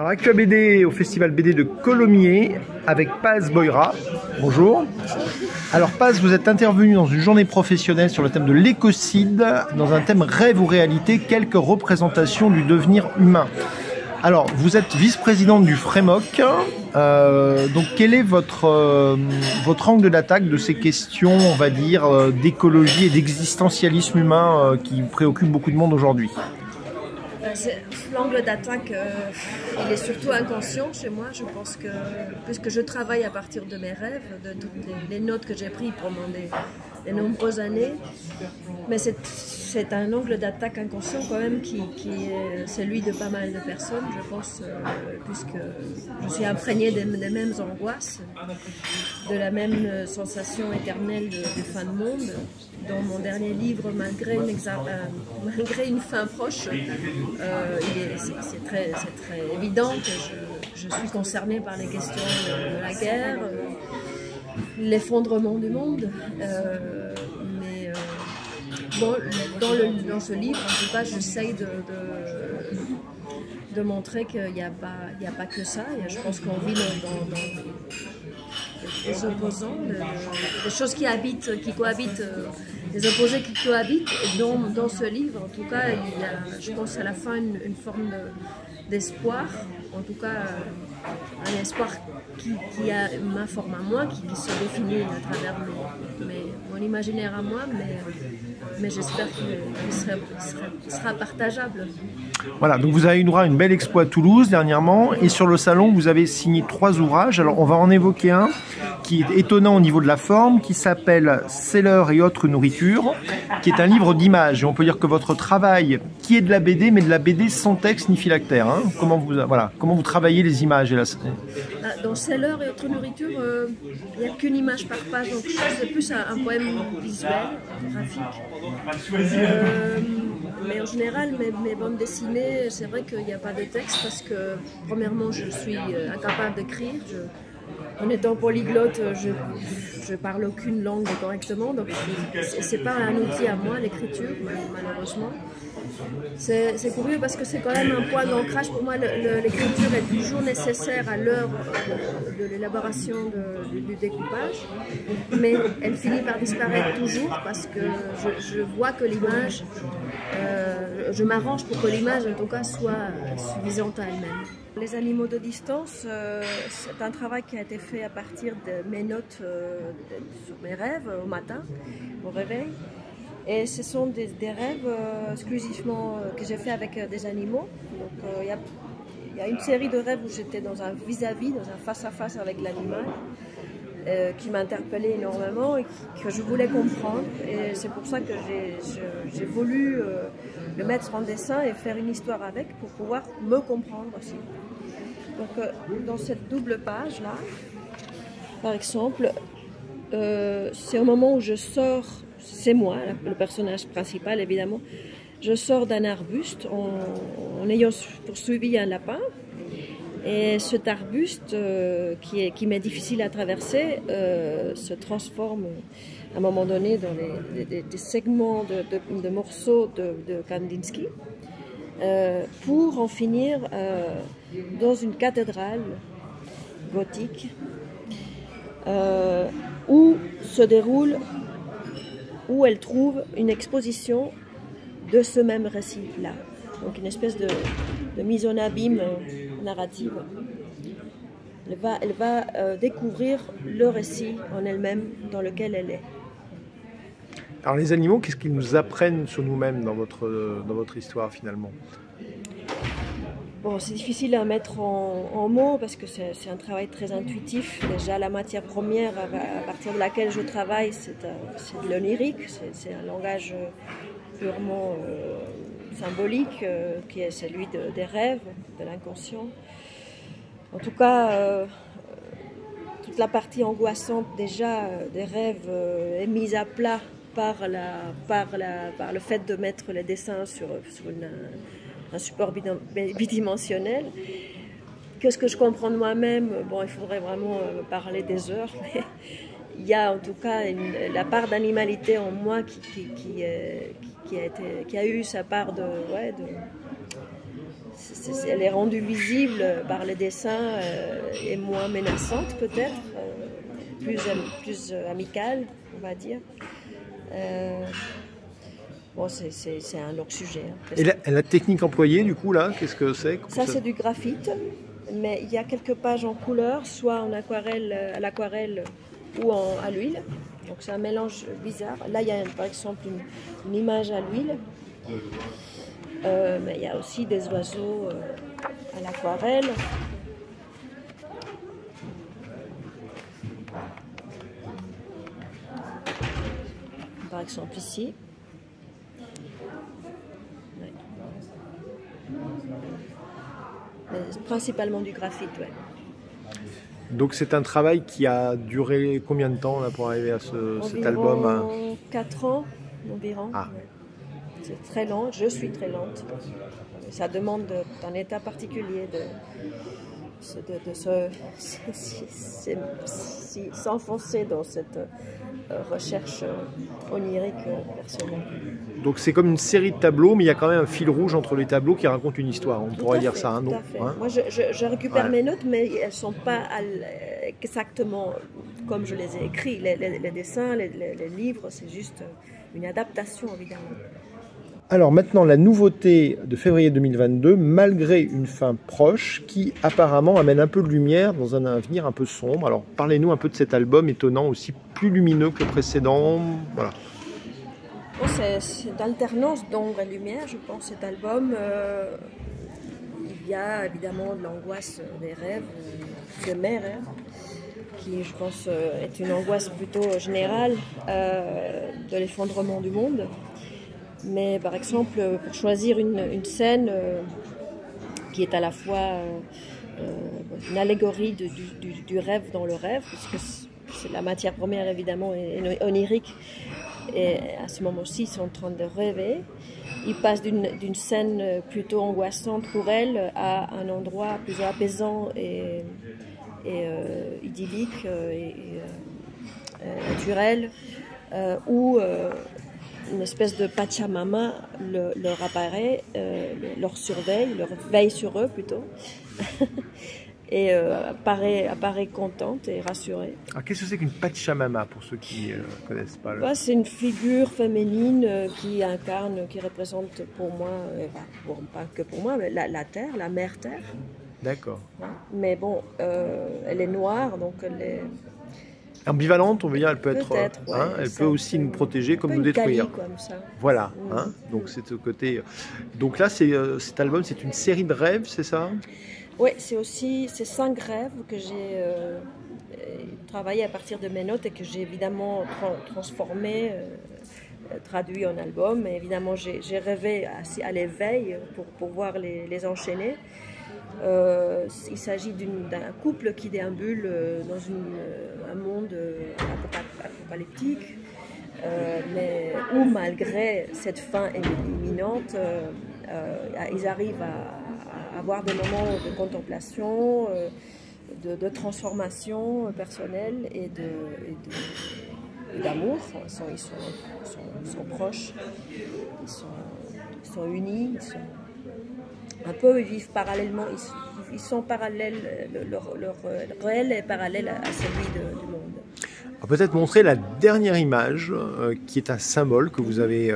Alors, ActuaBD au festival BD de Colomiers avec Paz Boira. Bonjour. Alors Paz, vous êtes intervenu dans une journée professionnelle sur le thème de l'écocide, dans un thème rêve ou réalité, quelques représentations du devenir humain. Alors, vous êtes vice-présidente du Frémok. Donc, quel est votre angle d'attaque de ces questions, on va dire, d'écologie et d'existentialisme humain qui préoccupent beaucoup de monde aujourd'hui? L'angle d'attaque, il est surtout inconscient chez moi. Je pense que, puisque je travaille à partir de mes rêves, de toutes les notes que j'ai prises pendant des nombreuses années, mais c'est un angle d'attaque inconscient quand même qui est celui de pas mal de personnes, je pense, puisque je suis imprégnée des mêmes angoisses, de la même sensation éternelle de fin de monde. Dans mon dernier livre, Malgré une fin proche, c'est très évident que je suis concernée par les questions de la guerre, l'effondrement du monde. Dans ce livre, en tout cas, j'essaye de montrer qu'il n'y a pas que ça. Et je pense qu'on vit dans des opposants, des choses qui cohabitent, des opposés qui cohabitent. Dans ce livre, en tout cas, il y a, je pense, à la fin une forme d'espoir, en tout cas un espoir qui a ma forme à moi, qui se définit à travers mon imaginaire à moi, mais j'espère qu'il sera partageable. Voilà, donc vous avez eu droit à une belle expo à Toulouse dernièrement, et sur le salon vous avez signé 3 ouvrages. Alors on va en évoquer un qui est étonnant au niveau de la forme, qui s'appelle « Celler et autres nourritures », qui est un livre d'images. On peut dire que votre travail, qui est de la BD, mais de la BD sans texte ni phylactère, hein. Comment vous travaillez les images et la... Dans « Celler et autres nourritures », il n'y a qu'une image par page, donc c'est plus un poème visuel, graphique. Mais en général, mes bandes dessinées, c'est vrai qu'il n'y a pas de texte parce que, premièrement, je suis incapable d'écrire. En étant polyglotte, je parle aucune langue correctement, donc c'est pas un outil à moi, l'écriture, malheureusement. C'est curieux parce que c'est quand même un point d'ancrage. Pour moi, l'écriture est toujours nécessaire à l'heure de l'élaboration du découpage, mais elle finit par disparaître toujours parce que je vois que l'image, je m'arrange pour que l'image, en tout cas, soit suffisante à elle-même. Les animaux de distance, c'est un travail qui a été fait à partir de mes notes sur mes rêves au matin, au réveil. Et ce sont des rêves exclusivement que j'ai fait avec des animaux. Donc il y a une série de rêves où j'étais dans un vis-à-vis, dans un face-à-face avec l'animal, qui m'interpellait énormément et que je voulais comprendre. Et c'est pour ça que j'ai voulu le mettre en dessin et faire une histoire avec pour pouvoir me comprendre aussi. Donc dans cette double page-là, par exemple, c'est au moment où je sors, c'est moi, le personnage principal évidemment, je sors d'un arbuste en ayant poursuivi un lapin. Et cet arbuste qui m'est difficile à traverser se transforme à un moment donné dans des segments de morceaux de Kandinsky pour en finir dans une cathédrale gothique où elle trouve une exposition de ce même récit-là. Donc une espèce de mise en abîme narrative. Elle va découvrir le récit en elle-même dans lequel elle est. Alors les animaux, qu'est-ce qu'ils nous apprennent sur nous-mêmes dans votre histoire finalement? Bon, c'est difficile à mettre en mots parce que c'est un travail très intuitif. Déjà la matière première à partir de laquelle je travaille, c'est de l'onirique, c'est un langage purement... symbolique, qui est celui des rêves, de l'inconscient. En tout cas, toute la partie angoissante déjà des rêves est mise à plat par le fait de mettre les dessins sur un support bidimensionnel. Qu'est-ce que je comprends de moi-même? Bon, il faudrait vraiment parler des heures, mais... il y a en tout cas la part d'animalité en moi qui a eu sa part de elle est rendue visible par les dessins et moins menaçante peut-être, plus amicale, on va dire. Bon, c'est un long sujet. Hein, et la technique employée, du coup, là, qu'est-ce que c'est? Ça, c'est du graphite, mais il y a quelques pages en couleur, soit en aquarelle, à l'aquarelle ou à l'huile. Donc c'est un mélange bizarre. Là, il y a par exemple une image à l'huile, mais il y a aussi des oiseaux à l'aquarelle. Par exemple ici. Ouais. Mais principalement du graphite, ouais. Donc c'est un travail qui a duré combien de temps là, pour arriver à cet album à... 4 ans environ. Ah. C'est très lent, je suis très lente. Ça demande un état particulier de s'enfoncer dans cette recherche onirique personnelle. Donc c'est comme une série de tableaux, mais il y a quand même un fil rouge entre les tableaux qui raconte une histoire. On pourrait dire ça, hein, non? Hein? Moi, je récupère mes notes, mais elles ne sont pas exactement comme je les ai écrites. Les dessins, les livres, c'est juste une adaptation, évidemment. Alors maintenant, la nouveauté de février 2022, malgré une fin proche, qui apparemment amène un peu de lumière dans un avenir un peu sombre. Alors parlez-nous un peu de cet album étonnant, aussi plus lumineux que le précédent. Voilà. Bon, c'est d'alternance d'ombre et lumière, je pense, cet album. Il y a évidemment de l'angoisse des rêves, de mes rêves, qui je pense est une angoisse plutôt générale de l'effondrement du monde. Mais par exemple, pour choisir une scène qui est à la fois une allégorie du rêve dans le rêve, puisque la matière première évidemment est onirique, et à ce moment-ci, ils sont en train de rêver. Ils passent d'une scène plutôt angoissante pour elle à un endroit plus apaisant et idyllique et naturel, où... une espèce de Pachamama leur apparaît, leur veille sur eux plutôt, et apparaît contente et rassurée. Alors qu'est-ce que c'est qu'une Pachamama pour ceux qui ne connaissent pas? C'est une figure féminine qui représente pour moi, pas que pour moi, mais la terre, la mère terre. D'accord. Ouais. Mais bon, elle est noire, donc elle est... ambivalente, on veut dire, elle peut être, ouais, hein, elle peut aussi nous protéger comme nous détruire. Comme ça. Voilà, mmh. Hein, donc c'est ce côté. Donc là, cet album, c'est une série de rêves, c'est ça? Oui, c'est aussi ces 5 rêves que j'ai travaillé à partir de mes notes et que j'ai évidemment transformé, traduit en album. Et évidemment, j'ai rêvé à l'éveil pour pouvoir les enchaîner. Il s'agit d'un couple qui déambule dans un monde apocalyptique, mais où malgré cette fin imminente, ils arrivent à avoir des moments de contemplation, de transformation personnelle et d'amour. Ils sont proches, ils sont unis, un peu, ils vivent parallèlement, ils sont parallèles, leur réel est parallèle à celui du monde. On va peut-être montrer la dernière image, qui est un symbole que vous avez...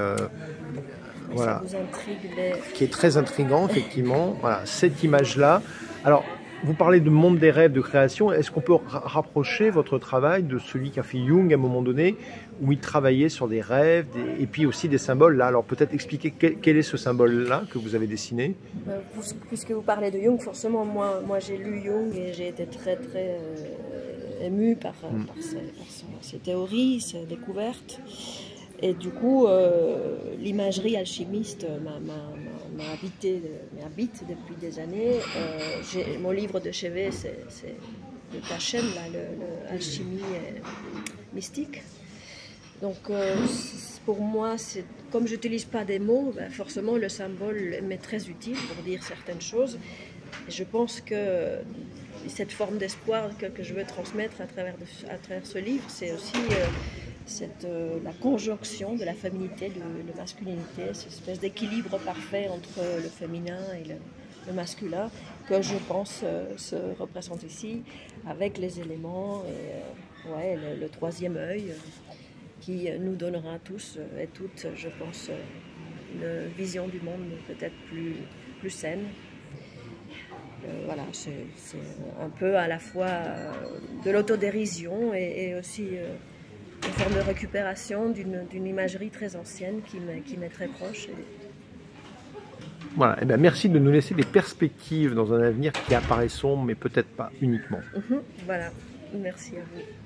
voilà, ça vous intrigue, mais... qui est très intrigant, effectivement. Voilà, cette image-là. Alors, vous parlez de monde des rêves, de création. Est-ce qu'on peut rapprocher votre travail de celui qu'a fait Jung à un moment donné, où il travaillait sur des rêves et puis aussi des symboles là? Alors peut-être expliquer quel est ce symbole-là que vous avez dessiné. Puisque vous parlez de Jung, forcément, moi j'ai lu Jung et j'ai été très très émue par ses théories, ses découvertes. Et du coup, l'imagerie alchimiste m'habite depuis des années. Mon livre de chevet, c'est le Tachem, l'alchimie mystique. Donc, pour moi, comme je n'utilise pas des mots, forcément, le symbole m'est très utile pour dire certaines choses. Et je pense que cette forme d'espoir que je veux transmettre à travers ce livre, c'est aussi... la conjonction de la féminité, de la masculinité, cette espèce d'équilibre parfait entre le féminin et le le masculin, que je pense se représente ici, avec les éléments et le troisième œil qui nous donnera tous et toutes, je pense, une vision du monde peut-être plus saine. Voilà, c'est un peu à la fois de l'autodérision et aussi une forme de récupération d'une imagerie très ancienne qui m'est très proche. Voilà, et bien merci de nous laisser des perspectives dans un avenir qui apparaît sombre, mais peut-être pas uniquement. Voilà, merci à vous.